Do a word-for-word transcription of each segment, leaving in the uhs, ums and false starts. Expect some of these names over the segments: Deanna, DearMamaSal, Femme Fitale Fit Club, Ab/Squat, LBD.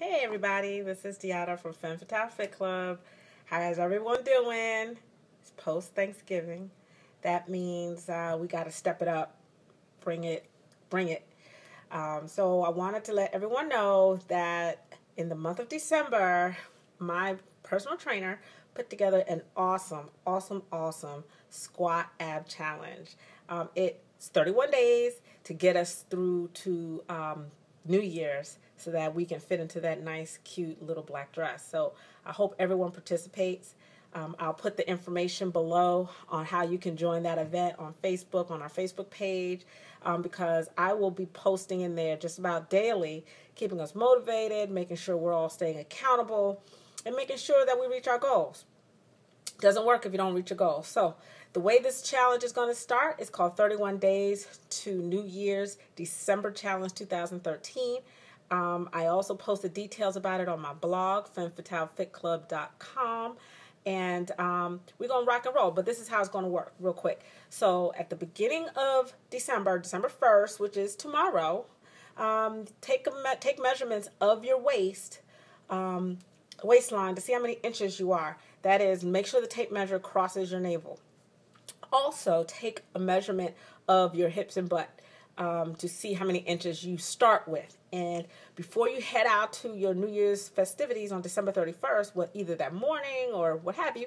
Hey everybody, this is Deanna from Femme Fitale Fit Club. How is everyone doing? It's post-Thanksgiving. That means uh, we got to step it up, bring it, bring it. Um, so I wanted to let everyone know that in the month of December, my personal trainer put together an awesome, awesome, awesome squat ab challenge. Um, it's thirty-one days to get us through to um, New Year's, so that we can fit into that nice, cute little black dress. So I hope everyone participates. Um, I'll put the information below on how you can join that event on Facebook, on our Facebook page, um, because I will be posting in there just about daily, keeping us motivated, making sure we're all staying accountable, and making sure that we reach our goals. Doesn't work if you don't reach your goal. So the way this challenge is going to start is called thirty-one Days to New Year's December Challenge two thousand thirteen. Um, I also posted details about it on my blog, femme fitale fit club dot com. And um, we're going to rock and roll, but this is how it's going to work real quick. So at the beginning of December, December first, which is tomorrow, um, take, a me take measurements of your waist, um, waistline to see how many inches you are. That is, make sure the tape measure crosses your navel. Also, take a measurement of your hips and butt um, to see how many inches you start with. And before you head out to your New Year's festivities on December thirty-first, well, either that morning or what have you,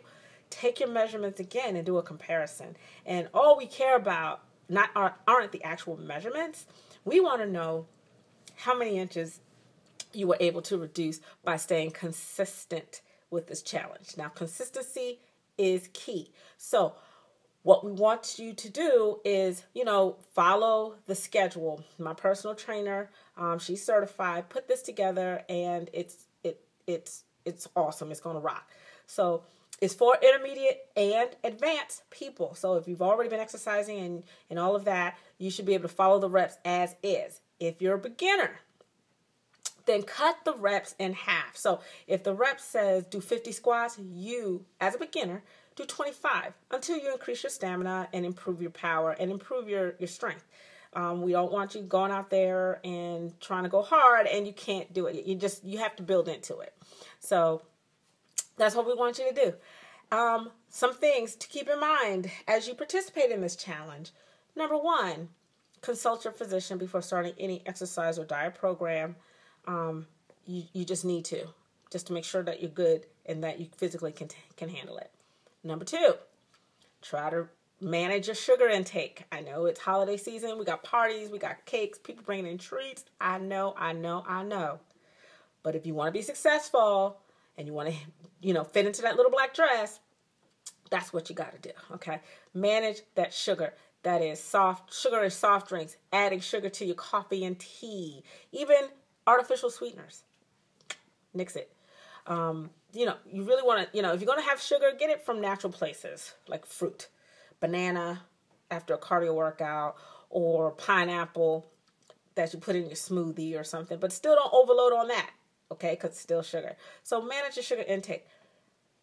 take your measurements again and do a comparison. And all we care about not aren't the actual measurements. We want to know how many inches you were able to reduce by staying consistent with this challenge. Now, consistency is key. So what we want you to do is, you know, follow the schedule. My personal trainer, um, she's certified, put this together, and it's it it's it's awesome. It's gonna rock. So it's for intermediate and advanced people. So if you've already been exercising and, and all of that, you should be able to follow the reps as is. If you're a beginner, then cut the reps in half. So if the rep says do fifty squats, you, as a beginner, do twenty-five until you increase your stamina and improve your power and improve your, your strength. Um, we don't want you going out there and trying to go hard and you can't do it. You just, you have to build into it. So that's what we want you to do. Um, some things to keep in mind as you participate in this challenge. Number one, consult your physician before starting any exercise or diet program. Um, you, you just need to, just to make sure that you're good and that you physically can, can handle it. Number two, try to manage your sugar intake. I know it's holiday season. We got parties, we got cakes, people bringing in treats. I know, I know, I know. But if you want to be successful and you want to, you know, fit into that little black dress, that's what you got to do, okay? Manage that sugar. That is soft, sugar and soft drinks, adding sugar to your coffee and tea, even artificial sweeteners. Nix it. Um, you know, you really want to, you know, if you're going to have sugar, get it from natural places like fruit, banana after a cardio workout, or pineapple that you put in your smoothie or something, but still don't overload on that, okay, because it's still sugar. So manage your sugar intake.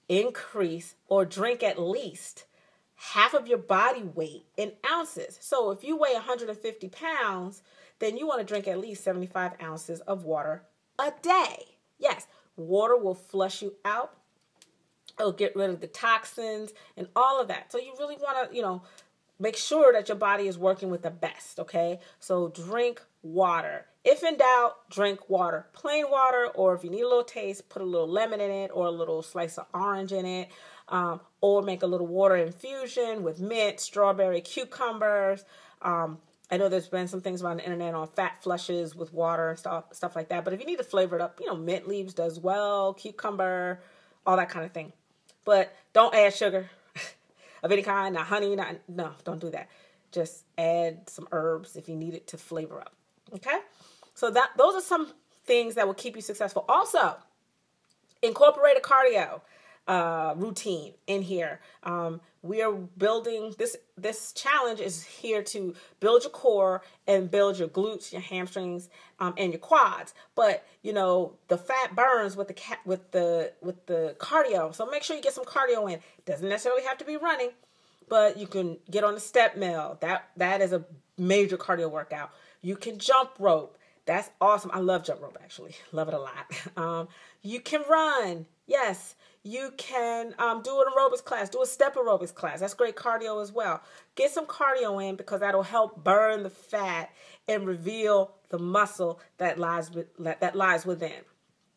Increase or drink at least half of your body weight in ounces. So if you weigh one hundred fifty pounds, then you want to drink at least seventy-five ounces of water a day. Yes. Water will flush you out. It'll get rid of the toxins and all of that. So you really want to, you know, make sure that your body is working with the best, okay? So drink water. If in doubt, drink water. Plain water, or if you need a little taste, put a little lemon in it or a little slice of orange in it, um, or make a little water infusion with mint, strawberry, cucumbers. Um, I know there's been some things about the internet on fat flushes with water and stuff, stuff like that. But if you need to flavor it up, you know, mint leaves does well, cucumber, all that kind of thing. But don't add sugar of any kind, not honey, not, no, don't do that. Just add some herbs if you need it to flavor up, okay? So that those are some things that will keep you successful. Also, incorporate a cardio Uh, routine in here. Um, we are building this this challenge is here to build your core and build your glutes, your hamstrings, um, and your quads. But you know, the fat burns with the cat with the with the cardio. So make sure you get some cardio in. Doesn't necessarily have to be running, but you can get on the step mill. That that is a major cardio workout. You can jump rope. That's awesome. I love jump rope, actually. Love it a lot. Um, you can run. Yes. You can um, do an aerobics class. Do a step aerobics class. That's great cardio as well. Get some cardio in because that'll help burn the fat and reveal the muscle that lies, that lies within.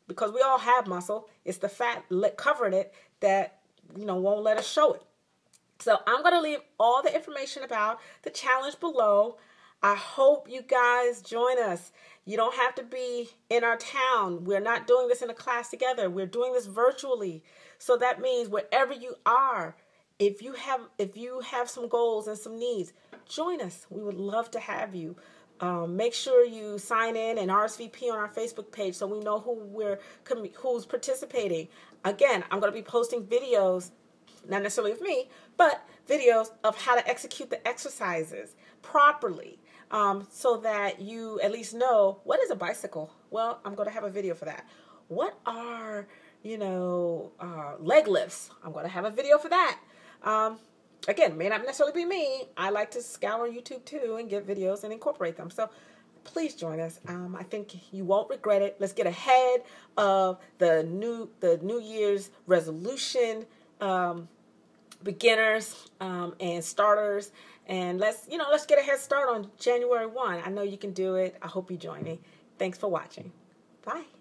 Because we all have muscle. It's the fat covering it that, you know, won't let us show it. So I'm going to leave all the information about the challenge below. I hope you guys join us. You don't have to be in our town. We're not doing this in a class together. We're doing this virtually. So that means wherever you are, if you have if you have some goals and some needs, join us. We would love to have you. Um, make sure you sign in and R S V P on our Facebook page so we know who we're who's participating. Again, I'm going to be posting videos, not necessarily of me, but videos of how to execute the exercises properly. Um, so that you at least know, what is a bicycle? Well, I'm going to have a video for that. What are, you know, uh, leg lifts? I'm going to have a video for that. Um, again, may not necessarily be me. I like to scour YouTube too and get videos and incorporate them. So please join us. Um, I think you won't regret it. Let's get ahead of the new, the New Year's resolution, um, beginners um, and starters, and let's you know let's get a head start on January first. I know you can do it. I hope you join me. Thanks for watching. Bye.